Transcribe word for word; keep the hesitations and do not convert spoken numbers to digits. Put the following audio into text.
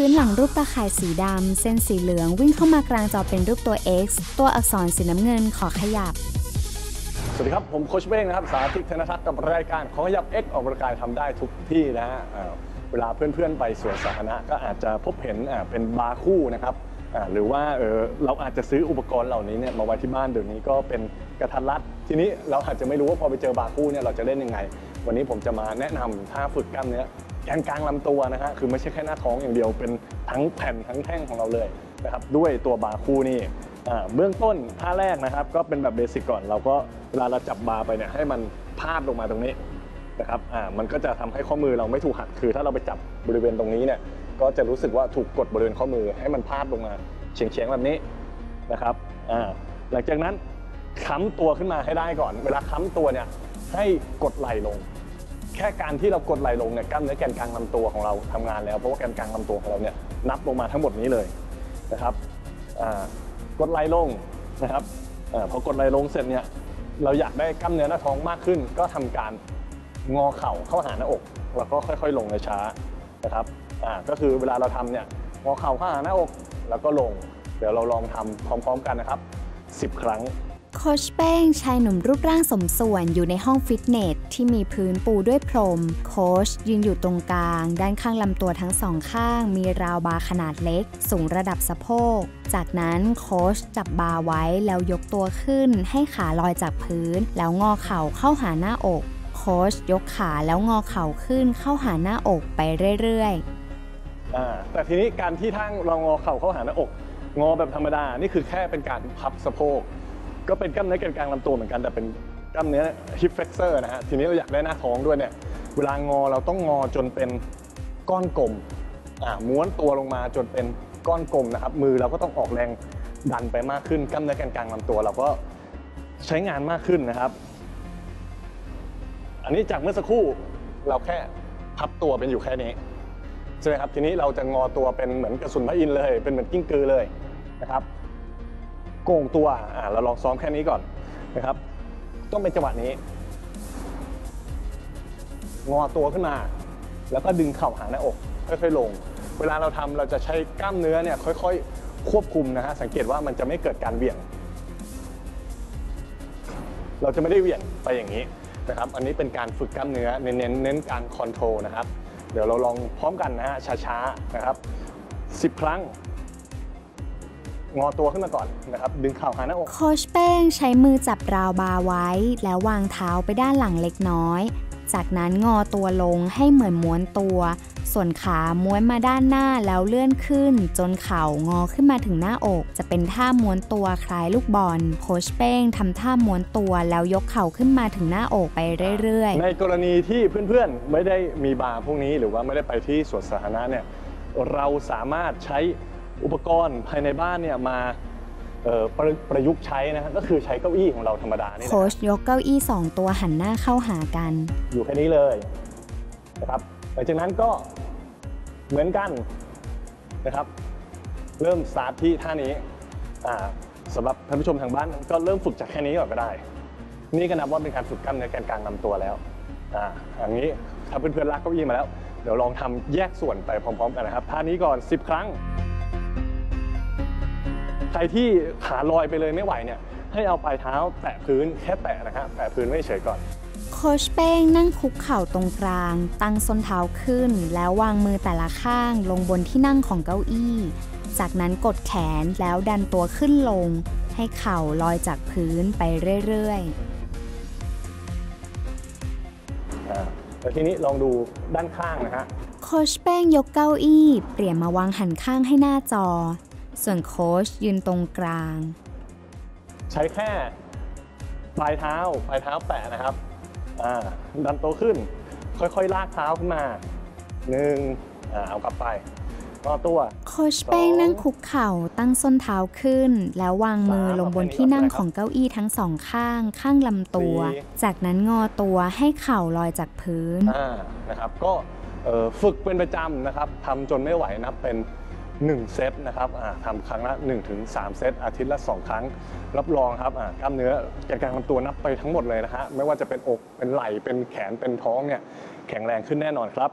พื้นหลังรูปตาข่ายสีดำเส้นสีเหลืองวิ่งเข้ามากลางจอเป็นรูปตัว เอ็กซ์ ตัวอักษรสีน้ำเงินขอขยับสวัสดีครับผมโค้ชเบ้งนะครับสาธิตธนทัศน์กับรายการขอขยับ เอ็กซ์ ออกกำลังกายทำได้ทุกที่นะฮะเวลาเพื่อนๆไปสวนสาธารณะก็อาจจะพบเห็นเป็นบาร์คู่นะครับหรือว่าเราอาจจะซื้ออุปกรณ์เหล่านี้เนี่ยมาไว้ที่บ้านเดี๋ยวนี้ก็เป็นกระทัดรัดทีนี้เราอาจจะไม่รู้ว่าพอไปเจอบาร์คู่เนี่ยเราจะเล่นยังไงวันนี้ผมจะมาแนะนำท่าฝึกกล้ามเนื้อแกนกลางลำตัวนะฮะคือไม่ใช่แค่หน้าท้องอย่างเดียวเป็นทั้งแผ่นทั้งแท่งของเราเลยนะครับด้วยตัวบาร์คู่นี่เบื้องต้นท่าแรกนะครับก็เป็นแบบเบสิกก่อนเราก็เวลาเราจับบาร์ไปเนี่ยให้มันพาดลงมาตรงนี้นะครับมันก็จะทำให้ข้อมือเราไม่ถูกหักคือถ้าเราไปจับบริเวณตรงนี้เนี่ยก็จะรู้สึกว่าถูกกดบริเวณข้อมือให้มันพาดลงมาเฉียงๆแบบนี้นะครับหลังจากนั้นค้ำตัวขึ้นมาให้ได้ก่อนเวลาค้ำตัวเนี่ยให้กดไหล่ลงแค่การที่เรากดไหล่ลงเนี่ยกล้ามเนื้อแกนกลางลำตัวของเราทำงานแล้วเพราะว่าแกนกลางลำตัวของเราเนี่ยนับลงมาทั้งหมดนี้เลยนะครับกดไหล่ลงนะครับพอกดไหล่ลงเสร็จเนี่ยเราอยากได้กล้ามเนื้อหน้าท้องมากขึ้นก็ทำการงอเข่าเข้าหาหน้าอกแล้วก็ค่อยๆลงในช้านะครับก็คือเวลาเราทำเนี่ยงอเข่าเข้าหาหน้าอกแล้วก็ลงเดี๋ยวเราลองทำพร้อมๆกันนะครับสิบครั้งโค้ชเป้งชายหนุ่มรูปร่างสมส่วนอยู่ในห้องฟิตเนสที่มีพื้นปูด้วยพรมโค้ชยืนอยู่ตรงกลางด้านข้างลำตัวทั้งสองข้างมีราวบาร์ขนาดเล็กสูงระดับสะโพกจากนั้นโค้ชจับบาร์ไว้แล้วยกตัวขึ้นให้ขาลอยจากพื้นแล้วงอเข่าเข้าหาหน้าอกโค้ชยกขาแล้วงอเข่าขึ้นเข้าหาหน้าอกไปเรื่อยๆแต่ทีนี้การที่ทั้งเรางอเข่าเข้าหาหน้าอกงอแบบธรรมดานี่คือแค่เป็นการพับสะโพกก็เป็นกล้ามเนื้อแกนกลางลำตัวเหมือนกันแต่เป็นกล้ามเนื้อ hip flexor นะฮะทีนี้เราอยากได้หน้าท้องด้วยเนี่ยเวลางอเราต้องงอจนเป็นก้อนกลมม้วนตัวลงมาจนเป็นก้อนกลมนะครับมือเราก็ต้องออกแรงดันไปมากขึ้นกล้ามเนื้อแกนกลางลำตัวเราก็ใช้งานมากขึ้นนะครับอันนี้จากเมื่อสักครู่เราแค่พับตัวเป็นอยู่แค่นี้ใช่ไหมครับทีนี้เราจะงอตัวเป็นเหมือนกระสุนพระอินทร์เลยเป็นเหมือนกิ้งกือเลยนะครับโก่งตัวเราลองซ้อมแค่นี้ก่อนนะครับต้องเป็นจังหวะนี้งอตัวขึ้นมาแล้วก็ดึงเข่าหาหน้าอกค่อยๆลงเวลาเราทำเราจะใช้กล้ามเนื้อเนี่ยค่อยๆควบคุมนะฮะสังเกตว่ามันจะไม่เกิดการเหวี่ยงเราจะไม่ได้เหวี่ยงไปอย่างนี้นะครับอันนี้เป็นการฝึกกล้ามเนื้อเน้นๆเน้นการคอนโทรลนะครับเดี๋ยวเราลองพร้อมกันนะฮะช้าๆนะครับสิบครั้งงอตัวขึ้นมาก่อนนะครับดึงเข่าหาหน้าอกโค้ชเป้งใช้มือจับราวบาร์ไว้แล้ววางเท้าไปด้านหลังเล็กน้อยจากนั้นงอตัวลงให้เหมือนม้วนตัวส่วนขาม้วนมาด้านหน้าแล้วเลื่อนขึ้นจนเข่างอขึ้นมาถึงหน้าอกจะเป็นท่าม้วนตัวคล้ายลูกบอลโค้ชเป้งทำท่าม้วนตัวแล้วยกเข่าขึ้นมาถึงหน้าอกไปเรื่อยๆในกรณีที่เพื่อนๆไม่ได้มีบาร์พวกนี้หรือว่าไม่ได้ไปที่สวนสาธารณะเนี่ยเราสามารถใช้อุปกรณ์ภายในบ้านเนี่ยมาประประยุกต์ใช้นะก็คือใช้เก้าอี้ของเราธรรมดาเนี่ยโค้ชยกเก้าอี้สองตัวหันหน้าเข้าหากันอยู่แค่นี้เลยนะครับหลังจากนั้นก็เหมือนกันนะครับเริ่มสตาร์ทที่ท่านี้สำหรับท่านผู้ชมทางบ้านก็เริ่มฝึกจากแค่นี้ก่อนก็ได้นี่ก็นับว่าเป็นการฝึกกล้ามเนื้อแกนกลางลำตัวแล้วอ่าอย่างนี้ถ้าเพื่อนๆลากเก้าอี้มาแล้วเดี๋ยวลองทำแยกส่วนไปพร้อมๆกันนะครับท่านี้ก่อนสิบครั้งใครที่ขาลอยไปเลยไม่ไหวเนี่ยให้เอาปลายเท้าแตะพื้นแค่แตะนะครับแตะพื้นไม่เฉยก่อนโค้ชเป้งนั่งคุกเข่าตรงกลางตั้งส้นเท้าขึ้นแล้ววางมือแต่ละข้างลงบนที่นั่งของเก้าอี้จากนั้นกดแขนแล้วดันตัวขึ้นลงให้เข่าลอยจากพื้นไปเรื่อยๆแล้วทีนี้ลองดูด้านข้างนะฮะโค้ชเป้งยกเก้าอี้เปลี่ยนมาวางหันข้างให้หน้าจอส่วนโค้ชยืนตรงกลางใช้แค่ปลายเท้าปลายเท้าแตะนะครับดันโตขึ้นค่อยๆลากเท้าขึ้นมาหนึ่งเอากลับไปต่อตัวโค้ชเป้งนั่งคุกเข่าตั้งส้นเท้าขึ้นแล้ววางมือลงบนที่นั่งของเก้าอี้ทั้งสองข้างข้างลำตัวจากนั้นงอตัวให้เข่าลอยจากพื้นนะครับก็ฝึกเป็นประจำนะครับทำจนไม่ไหวนับเป็นหนึ่งเซตนะครับทำครั้งละ หนึ่งถึงสาม เซตอาทิตย์ละสองครั้งรับรองครับกล้ามเนื้อแกนกลางลำตัวนับไปทั้งหมดเลยนะฮะไม่ว่าจะเป็นอกเป็นไหล่เป็นแขนเป็นท้องเนี่ยแข็งแรงขึ้นแน่นอนครับ